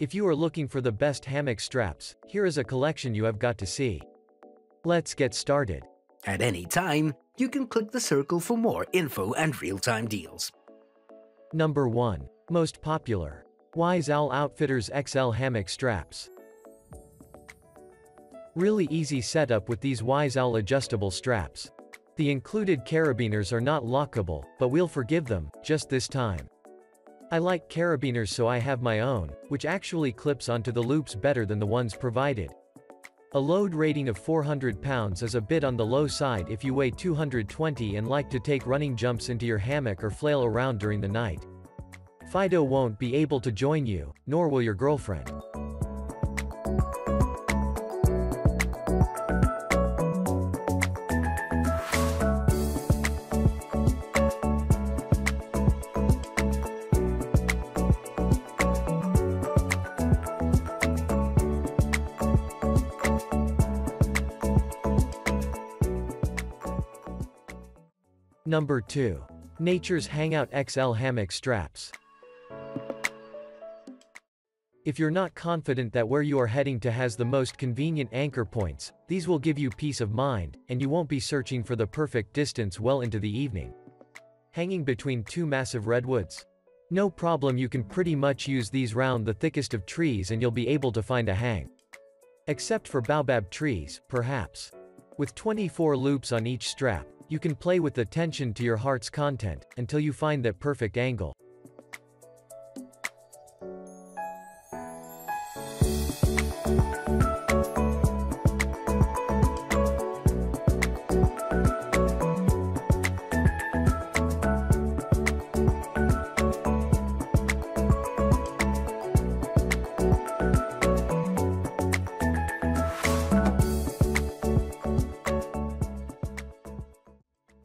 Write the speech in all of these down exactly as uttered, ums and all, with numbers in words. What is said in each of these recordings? If you are looking for the best hammock straps, here is a collection you have got to see. Let's get started. At any time, you can click the circle for more info and real-time deals. Number one. Most popular. Wise Owl Outfitters X L Hammock Straps. Really easy setup with these Wise Owl adjustable straps. The included carabiners are not lockable, but we'll forgive them, just this time. I like carabiners, so I have my own, which actually clips onto the loops better than the ones provided. A load rating of four hundred pounds is a bit on the low side if you weigh two hundred twenty and like to take running jumps into your hammock or flail around during the night. Fido won't be able to join you, nor will your girlfriend. Number two. Nature's Hangout X L Hammock Straps. If you're not confident that where you are heading to has the most convenient anchor points, these will give you peace of mind, and you won't be searching for the perfect distance well into the evening. Hanging between two massive redwoods? No problem, you can pretty much use these round the thickest of trees and you'll be able to find a hang. Except for baobab trees, perhaps. With twenty-four loops on each strap, you can play with the tension to your heart's content, until you find that perfect angle.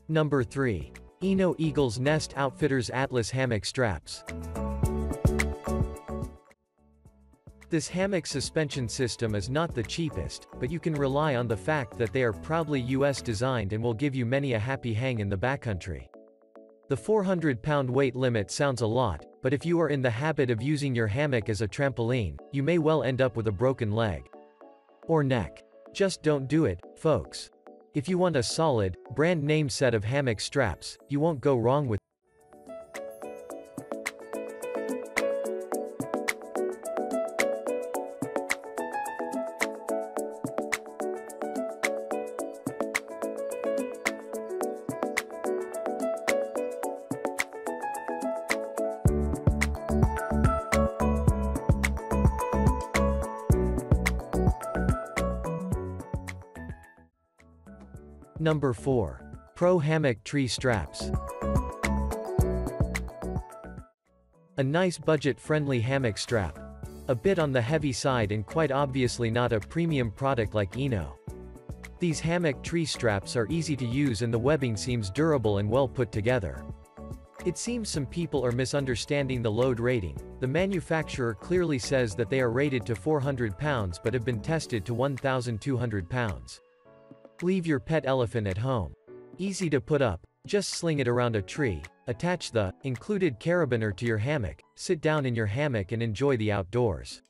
Number three. Eno Eagles Nest Outfitters Atlas Hammock Straps. This hammock suspension system is not the cheapest, but you can rely on the fact that they are proudly U S designed and will give you many a happy hang in the backcountry. The four hundred pound weight limit sounds a lot, but if you are in the habit of using your hammock as a trampoline, you may well end up with a broken leg. Or neck. Just don't do it, folks. If you want a solid, brand-name set of hammock straps, you won't go wrong with. Number four. Pro Hammock Tree Straps. A nice budget-friendly hammock strap. A bit on the heavy side and quite obviously not a premium product like Eno. These hammock tree straps are easy to use and the webbing seems durable and well put together. It seems some people are misunderstanding the load rating. The manufacturer clearly says that they are rated to four hundred pounds but have been tested to one thousand two hundred pounds. Leave your pet elephant at home. Easy to put up, just sling it around a tree, attach the included carabiner to your hammock, sit down in your hammock and enjoy the outdoors.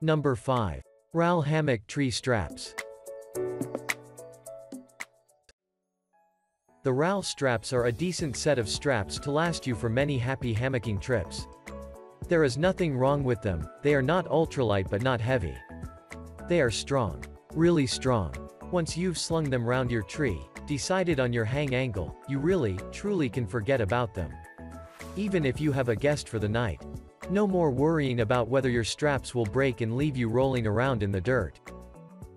Number five. Rallt Hammock Tree Straps. The Rallt straps are a decent set of straps to last you for many happy hammocking trips. There is nothing wrong with them, they are not ultralight but not heavy. They are strong. Really strong. Once you've slung them round your tree, decided on your hang angle, you really, truly can forget about them. Even if you have a guest for the night. No more worrying about whether your straps will break and leave you rolling around in the dirt.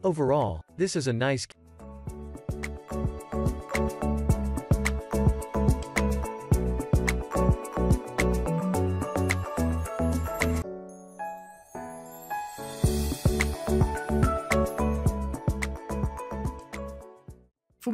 Overall, this is a nice For